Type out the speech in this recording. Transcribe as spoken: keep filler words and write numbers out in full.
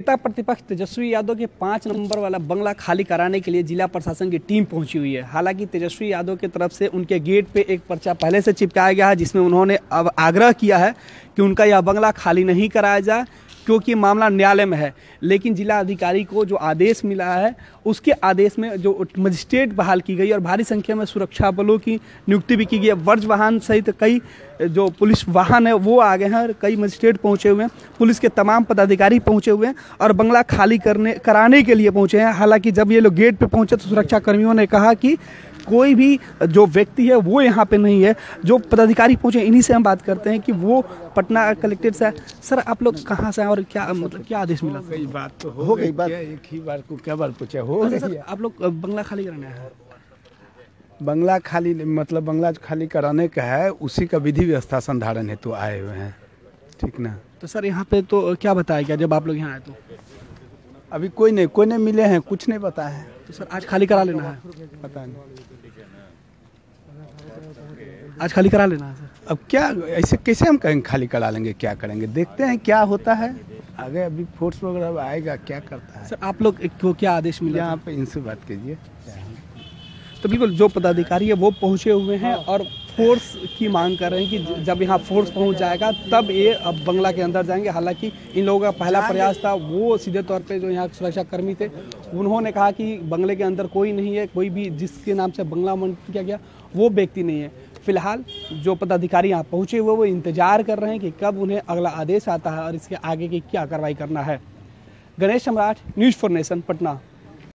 नेता प्रतिपक्ष तेजस्वी यादव के पाँच नंबर वाला बंगला खाली कराने के लिए जिला प्रशासन की टीम पहुंची हुई है। हालांकि तेजस्वी यादव की तरफ से उनके गेट पे एक पर्चा पहले से चिपकाया गया है, जिसमें उन्होंने अब आग्रह किया है कि उनका यह बंगला खाली नहीं कराया जाए क्योंकि मामला न्यायालय में है। लेकिन जिला अधिकारी को जो आदेश मिला है, उसके आदेश में जो मजिस्ट्रेट बहाल की गई और भारी संख्या में सुरक्षा बलों की नियुक्ति भी की गई है। वज्रवाहन सहित कई जो पुलिस वाहन है वो आ गए हैं और कई मजिस्ट्रेट पहुंचे हुए हैं, पुलिस के तमाम पदाधिकारी पहुंचे हुए हैं और बंगला खाली करने कराने के लिए पहुंचे हैं। हालांकि जब ये लोग गेट पर पहुंचे तो सुरक्षाकर्मियों ने कहा कि कोई भी जो व्यक्ति है वो यहाँ पे नहीं है। जो पदाधिकारी पहुंचे इन्हीं से हम बात करते हैं कि वो पटना कलेक्ट्रेट से। सर, आप लोग कहाँ से हैं और क्या मतलब क्या आदेश मिला? कई बात तो हो गई, बात एक ही बार को क्या बार पूछा हो गई। सर, आप लोग बंगला खाली कराना है? बंगला खाली मतलब बंगला खाली कराने का है, उसी का विधि व्यवस्था संधारण हेतु आए हुए हैं, ठीक ना। तो सर यहाँ पे तो क्या बताया गया जब आप लोग यहाँ आए? तो अभी कोई नहीं कोई नहीं मिले हैं, कुछ नहीं बताया है। तो सर आज खाली करा लेना है? पता नहीं, आज खाली करा लेना है सर। अब क्या ऐसे कैसे हम कहेंगे खाली करा लेंगे, क्या करेंगे, देखते हैं क्या होता है आगे। अभी फोर्स वगैरह आएगा, क्या करता है। सर आप लोग को क्या आदेश मिला? आप इनसे बात कीजिए। तो बिल्कुल जो पदाधिकारी है वो पहुंचे हुए हैं और फोर्स की मांग कर रहे हैं कि जब यहाँ फोर्स पहुंच जाएगा तब ये अब बंगला के अंदर जाएंगे। हालांकि इन लोगों का पहला प्रयास था, वो सीधे तौर पे जो यहाँ सुरक्षाकर्मी थे उन्होंने कहा कि बंगले के अंदर कोई नहीं है, कोई भी जिसके नाम से बंगला मंडित किया गया वो व्यक्ति नहीं है। फिलहाल जो पदाधिकारी यहाँ पहुँचे हुए वो इंतजार कर रहे हैं कि कब उन्हें अगला आदेश आता है और इसके आगे की क्या कार्रवाई करना है। गणेश सम्राट, न्यूज फॉर नेशन, पटना।